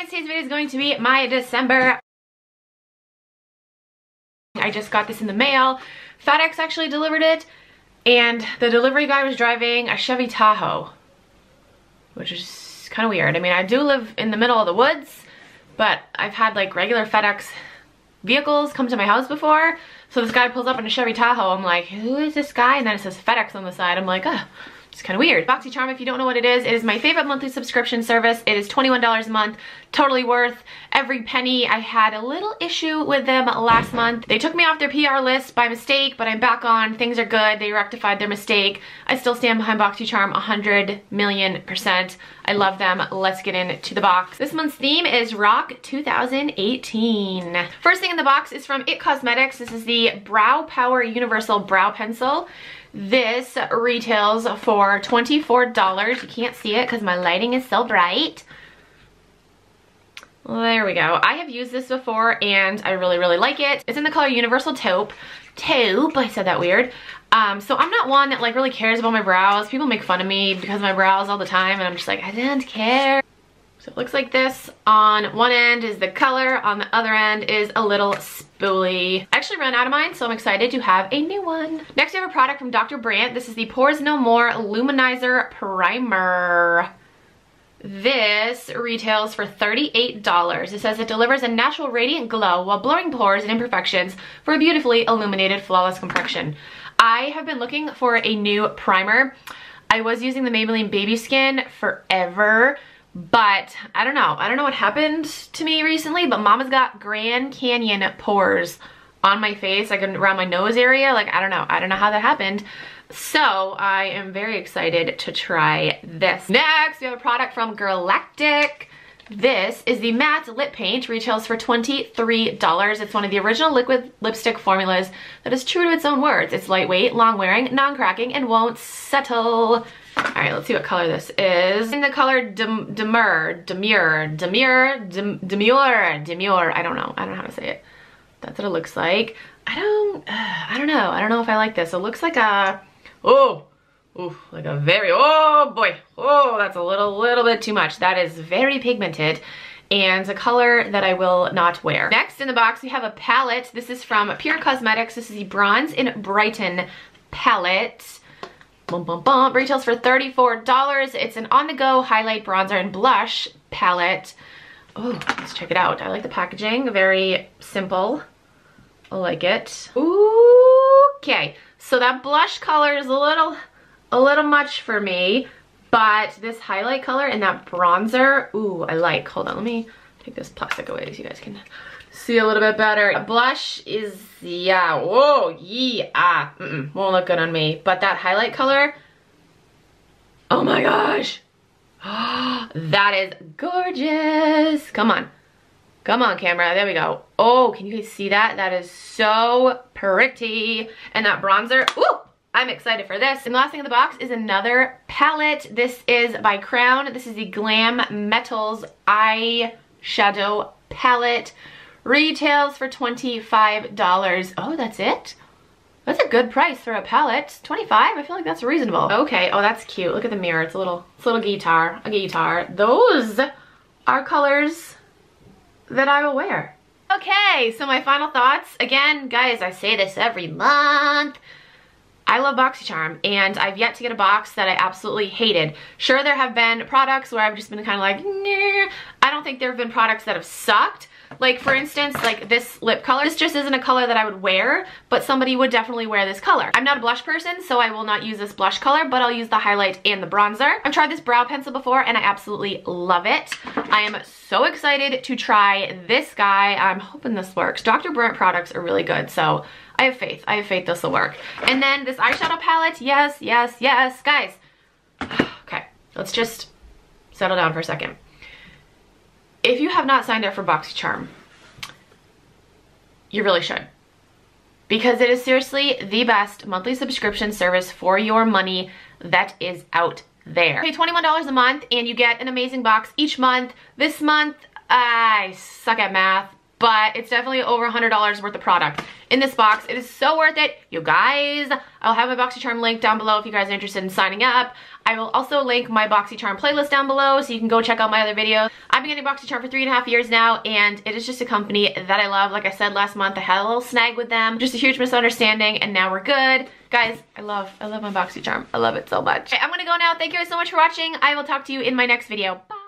guys, today's video is going to be my December. I just got this in the mail. FedEx actually delivered it, and the delivery guy was driving a Chevy Tahoe, which is kind of weird. I mean, I do live in the middle of the woods, but I've had like regular FedEx vehicles come to my house before. So this guy pulls up in a Chevy Tahoe. I'm like, who is this guy? And then it says FedEx on the side. I'm like, oh, it's kind of weird. BoxyCharm, if you don't know what it is my favorite monthly subscription service. It is $21 a month, totally worth every penny. I had a little issue with them last month. They took me off their PR list by mistake, but I'm back on. Things are good. They rectified their mistake. I still stand behind BoxyCharm 100,000,000%. I love them. Let's get into the box. This month's theme is Rock 2018. First thing in the box is from It Cosmetics. This is the Brow Power Universal Brow Pencil. This retails for $24. You can't see it because my lighting is so bright. There we go. I have used this before and I really like it. It's in the color Universal Taupe. Taupe, I said that weird. So I'm not one that like really cares about my brows. People make fun of me because of my brows all the time and I'm just like, I don't care. So it looks like this. On one end is the color, on the other end is a little spoolie. I actually ran out of mine, so I'm excited to have a new one. Next, we have a product from Dr. Brandt. This is the Pores No More Luminizer Primer. This retails for $38. It says it delivers a natural radiant glow while blurring pores and imperfections for a beautifully illuminated, flawless complexion. I have been looking for a new primer. I was using the Maybelline Baby Skin forever, but I don't know. I don't know what happened to me recently, but Mama's got Grand Canyon pores on my face, like around my nose area. Like, I don't know. I don't know how that happened. So I am very excited to try this. Next, we have a product from Galactic. This is the Matte Lip Paint. Retails for $23. It's one of the original liquid lipstick formulas that is true to its own words. It's lightweight, long-wearing, non-cracking, and won't settle. All right, let's see what color this is. In the color demure. I don't know. I don't know how to say it. That's what it looks like. I don't know. I don't know if I like this. It looks like a, like a very, oh boy. Oh, that's a little bit too much. That is very pigmented and a color that I will not wear. Next in the box, we have a palette. This is from Pure Cosmetics. This is the Bronze in Brighton palette. Bum, bum, bum. Retails for $34. It's an on-the-go highlight, bronzer, and blush palette. Oh, let's check it out. I like the packaging. Very simple. I like it. Okay, so that blush color is a little much for me, but this highlight color and that bronzer, ooh, I like. Hold on, let me take this plastic away so you guys can see a little bit better. A blush is, yeah, whoa, yeah, won't look good on me, but that highlight color, oh my gosh, that is gorgeous. Come on. Come on, camera. There we go. Oh, can you guys see that? That is so pretty. And that bronzer. Ooh, I'm excited for this. And the last thing in the box is another palette. This is by Crown. This is the Glam Metals Eye Shadow Palette. Retails for $25. Oh, that's it? That's a good price for a palette. $25? I feel like that's reasonable. Okay. Oh, that's cute. Look at the mirror. It's a little guitar. A guitar. Those are colors that I will wear. Okay, so my final thoughts. Again, guys, I say this every month. I love BoxyCharm, and I've yet to get a box that I absolutely hated. Sure, there have been products where I've just been kind of like, nah. I don't think there have been products that have sucked. Like, for instance, like this lip color. This just isn't a color that I would wear, but somebody would definitely wear this color. I'm not a blush person, so I will not use this blush color, but I'll use the highlight and the bronzer. I've tried this brow pencil before, and I absolutely love it. I am so excited to try this guy. I'm hoping this works. Dr. Brandt products are really good, so I have faith. I have faith this will work. And then this eyeshadow palette. Yes, yes, yes. Guys, okay, let's just settle down for a second. If you have not signed up for BoxyCharm, you really should, because it is seriously the best monthly subscription service for your money that is out there. Pay $21 a month and you get an amazing box each month. This month, I suck at math, but it's definitely over $100 worth of product in this box. It is so worth it, you guys. I'll have my BoxyCharm link down below if you guys are interested in signing up. I will also link my BoxyCharm playlist down below so you can go check out my other videos. I've been getting BoxyCharm for 3.5 years now, and it is just a company that I love. Like I said last month, I had a little snag with them, just a huge misunderstanding, and now we're good. Guys, I love my BoxyCharm. I love it so much. Right, I'm gonna go now. Thank you guys so much for watching. I will talk to you in my next video. Bye.